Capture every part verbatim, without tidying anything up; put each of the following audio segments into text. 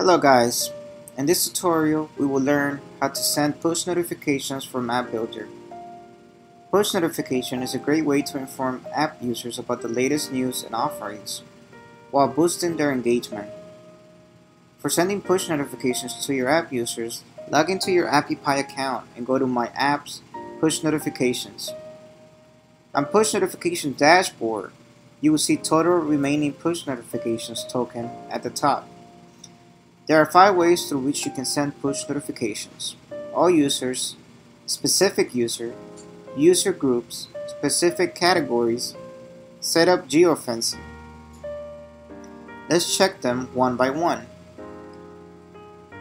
Hello guys, in this tutorial we will learn how to send push notifications from App Builder. Push notification is a great way to inform app users about the latest news and offerings while boosting their engagement. For sending push notifications to your app users, log into your AppyPie account and go to My Apps, Push Notifications. On Push Notification Dashboard, you will see total remaining push notifications token at the top. There are five ways through which you can send push notifications: all users, specific user, user groups, specific categories, set up geofencing. Let's check them one by one.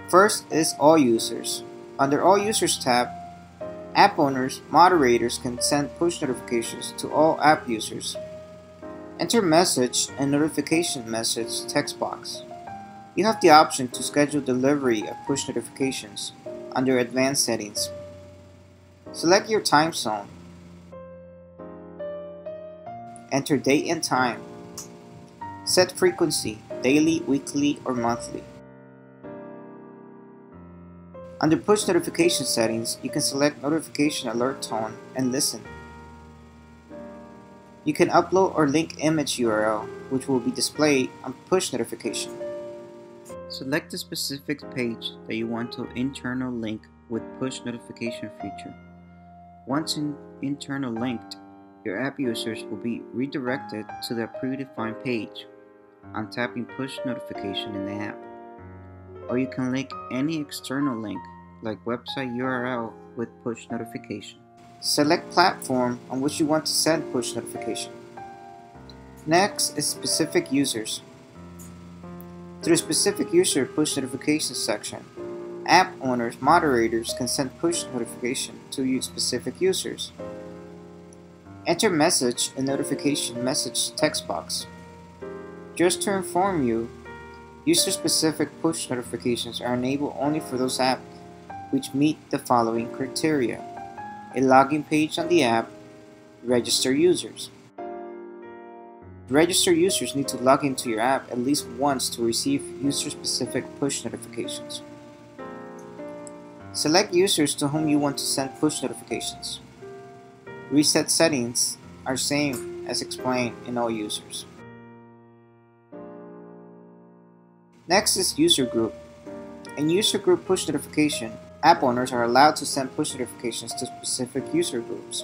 First is all users. Under all users tab, app owners, moderators can send push notifications to all app users. Enter message and notification message text box. You have the option to schedule delivery of push notifications under Advanced Settings. Select your time zone. Enter date and time. Set frequency, daily, weekly, or monthly. Under Push Notification Settings, you can select Notification Alert Tone and Listen. You can upload or link image U R L, which will be displayed on push notification. Select the specific page that you want to internal link with push notification feature. Once in internal linked, your app users will be redirected to their predefined page on tapping push notification in the app. Or you can link any external link like website U R L with push notification. Select platform on which you want to send push notification. Next is specific users. Through specific user push notification section, app owners, moderators can send push notification to specific users. Enter message and notification message text box. Just to inform you, user-specific push notifications are enabled only for those apps which meet the following criteria: a login page on the app, register users. Registered users need to log into your app at least once to receive user-specific push notifications. Select users to whom you want to send push notifications. Reset settings are same as explained in all users. Next is user group. In user group push notification, app owners are allowed to send push notifications to specific user groups.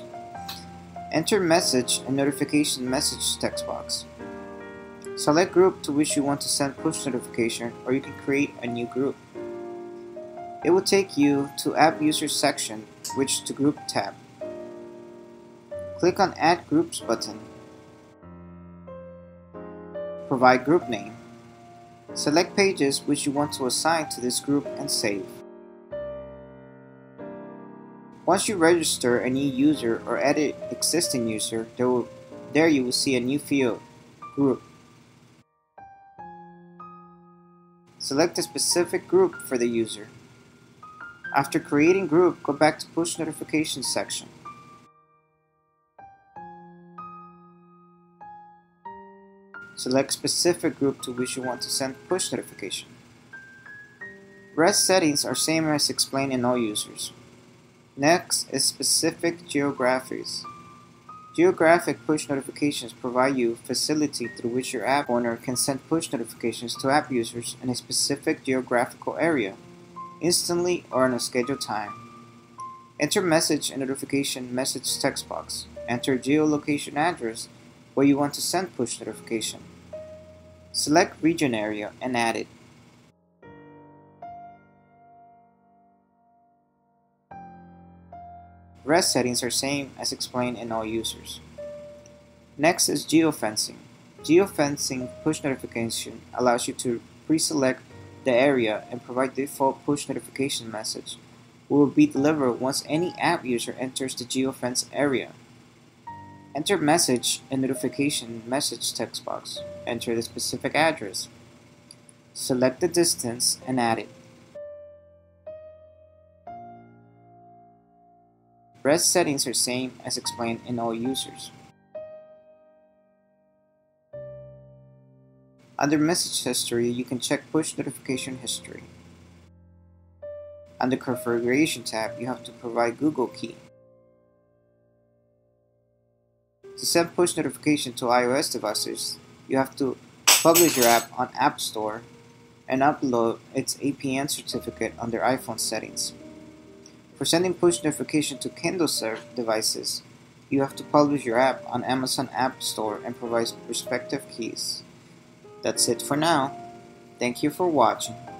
Enter message and notification message text box. Select group to which you want to send push notification, or you can create a new group. It will take you to app users section, which to group tab. Click on add groups button. Provide group name. Select pages which you want to assign to this group and save. Once you register a new user or edit existing user, there, will, there you will see a new field, Group. Select a specific group for the user. After creating group, go back to push notification section. Select specific group to which you want to send push notification. Rest settings are same as explained in all users. Next is specific geographies. Geographic push notifications provide you facility through which your app owner can send push notifications to app users in a specific geographical area, instantly or on a scheduled time. Enter message and notification message text box. Enter geolocation address where you want to send push notification. Select region area and add it. Rest settings are same as explained in all users. Next is geofencing. Geofencing push notification allows you to pre-select the area and provide default push notification message, which will be delivered once any app user enters the geofence area. Enter message and notification message text box. Enter the specific address. Select the distance and add it. Rest settings are same as explained in all users. Under message history, you can check push notification history. Under configuration tab, you have to provide Google key. To send push notification to iOS devices, you have to publish your app on App Store and upload its A P N certificate under iPhone settings. For sending push notification to Kindle devices, you have to publish your app on Amazon App Store and provide respective keys. That's it for now. Thank you for watching.